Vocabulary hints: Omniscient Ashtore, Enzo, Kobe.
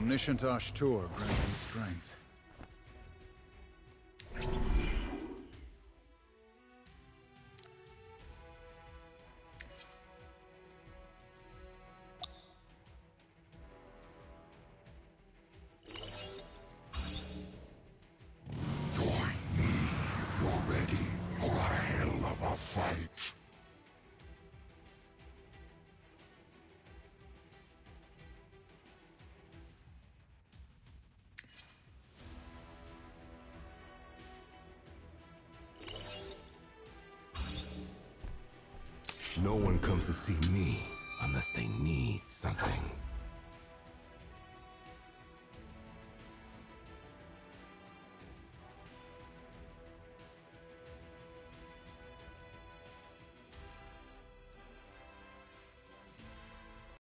Omniscient Ashtore grants him strength. No one comes to see me unless they need something.